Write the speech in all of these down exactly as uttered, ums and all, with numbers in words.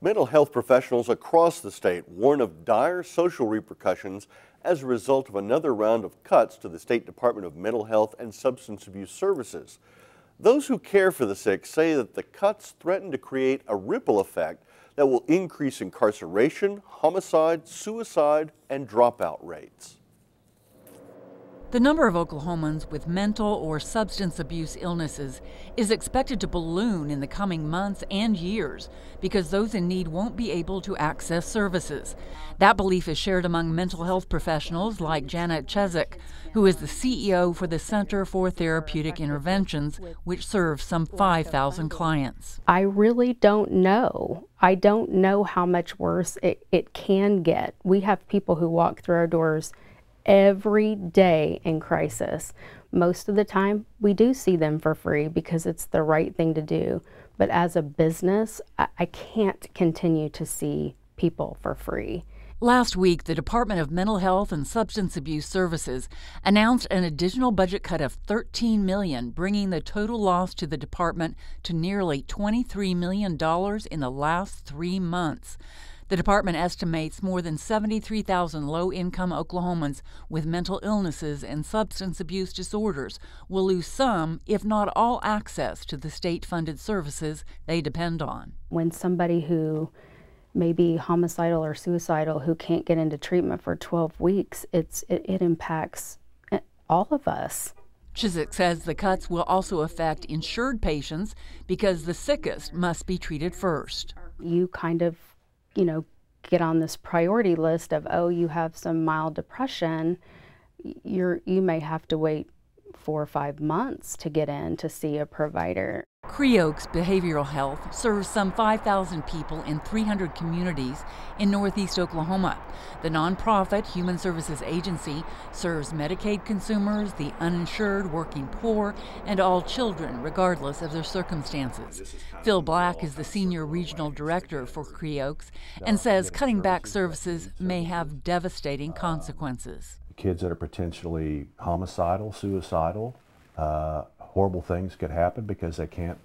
Mental health professionals across the state warn of dire social repercussions as a result of another round of cuts to the State Department of Mental Health and Substance Abuse Services. Those who care for the sick say that the cuts threaten to create a ripple effect that will increase incarceration, homicide, suicide, and dropout rates. The number of Oklahomans with mental or substance abuse illnesses is expected to balloon in the coming months and years because those in need won't be able to access services. That belief is shared among mental health professionals like Janet Chizik, who is the C E O for the Center for Therapeutic Interventions, which serves some five thousand clients. I really don't know. I don't know how much worse it, it can get. We have people who walk through our doors every day in crisis. Most of the time we do see them for free because it's the right thing to do, but as a business I, I can't continue to see people for free. Last week, the Department of Mental Health and Substance Abuse Services announced an additional budget cut of thirteen million dollars, bringing the total loss to the department to nearly twenty-three million dollars in the last three months. The department estimates more than seventy-three thousand low-income Oklahomans with mental illnesses and substance abuse disorders will lose some, if not all, access to the state-funded services they depend on. When somebody who may be homicidal or suicidal who can't get into treatment for twelve weeks, it's, it, it impacts all of us. Chizik says the cuts will also affect insured patients because the sickest must be treated first. You kind of you know, get on this priority list of, oh, you have some mild depression, you're, you may have to wait four or five months to get in to see a provider. CREOKS Behavioral Health serves some five thousand people in three hundred communities in northeast Oklahoma. The nonprofit Human Services Agency serves Medicaid consumers, the uninsured, working poor, and all children, regardless of their circumstances. Phil Black is the senior regional director for CREOKS and says cutting back services may have devastating consequences. Kids that are potentially homicidal, suicidal, uh, horrible things could happen because they can't,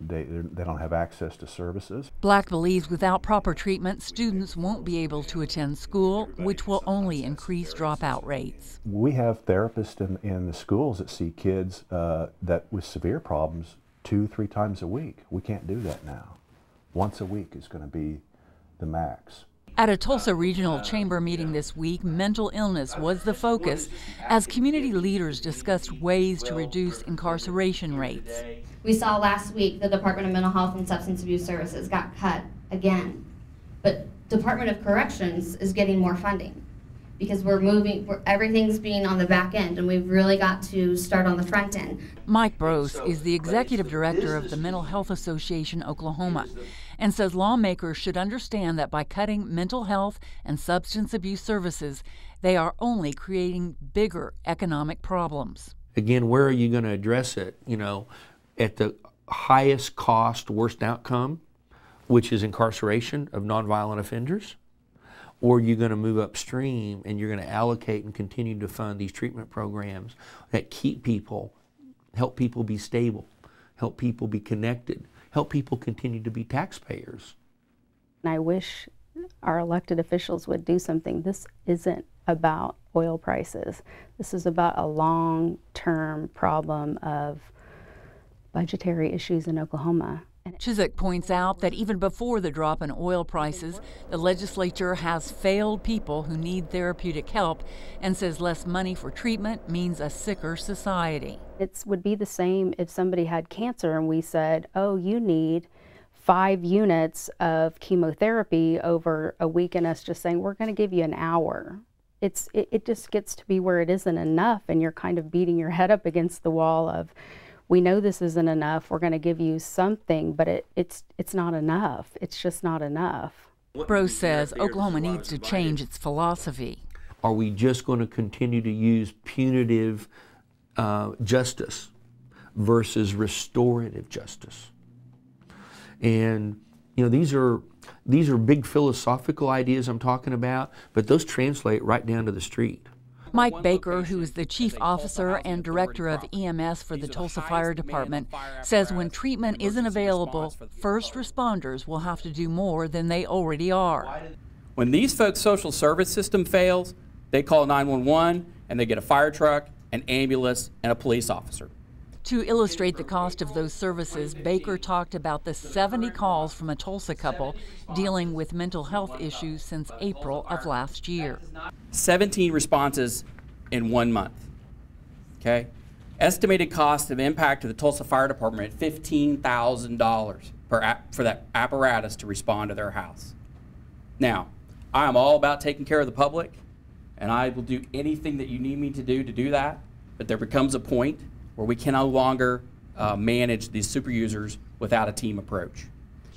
they, they don't have access to services. Black believes without proper treatment, students won't be able to attend school, which will only increase dropout rates. We have therapists in, in the schools that see kids uh, that with severe problems two, three times a week. We can't do that now. Once a week is going to be the max. At a Tulsa Regional Chamber meeting this week, mental illness was the focus as community leaders discussed ways to reduce incarceration rates. We saw last week the Department of Mental Health and Substance Abuse Services got cut again, but Department of Corrections is getting more funding because we're moving, we're, everything's being on the back end and we've really got to start on the front end. Mike Brose is the executive director of the Mental Health Association Oklahoma and says lawmakers should understand that by cutting mental health and substance abuse services, they are only creating bigger economic problems. Again, where are you going to address it? You know, at the highest cost, worst outcome, which is incarceration of nonviolent offenders? Or you're going to move upstream and you're going to allocate and continue to fund these treatment programs that keep people, help people be stable, help people be connected, help people continue to be taxpayers. And I wish our elected officials would do something. This isn't about oil prices. This is about a long-term problem of budgetary issues in Oklahoma. Chizik points out that even before the drop in oil prices, the legislature has failed people who need therapeutic help and says less money for treatment means a sicker society. It would be the same if somebody had cancer and we said, oh, you need five units of chemotherapy over a week and us just saying, we're going to give you an hour. It's, it, it just gets to be where it isn't enough and you're kind of beating your head up against the wall of, we know this isn't enough, we're going to give you something, but it, it's, it's not enough. It's just not enough. Brose says Oklahoma needs to change its philosophy. Are we just going to continue to use punitive uh, justice versus restorative justice? And, you know, these are, these are big philosophical ideas I'm talking about, but those translate right down to the street. Mike Baker, who is the chief officer and director of E M S for the Tulsa Fire Department, says when treatment isn't available, first responders will have to do more than they already are. When these folks' social service system fails, they call nine one one and they get a fire truck, an ambulance, and a police officer. To illustrate the cost of those services, Baker talked about the seventy calls from a Tulsa couple dealing with mental health issues since April of last year. seventeen responses in one month. Okay? Estimated cost of impact to the Tulsa Fire Department at fifteen thousand dollars per for that apparatus to respond to their house. Now, I am all about taking care of the public, and I will do anything that you need me to do to do that, but there becomes a point where we can no longer uh, manage these super users without a team approach.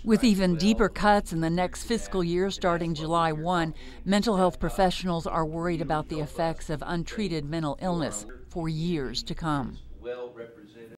With even deeper cuts in the next fiscal year starting July first, mental health professionals are worried about the effects of untreated mental illness for years to come.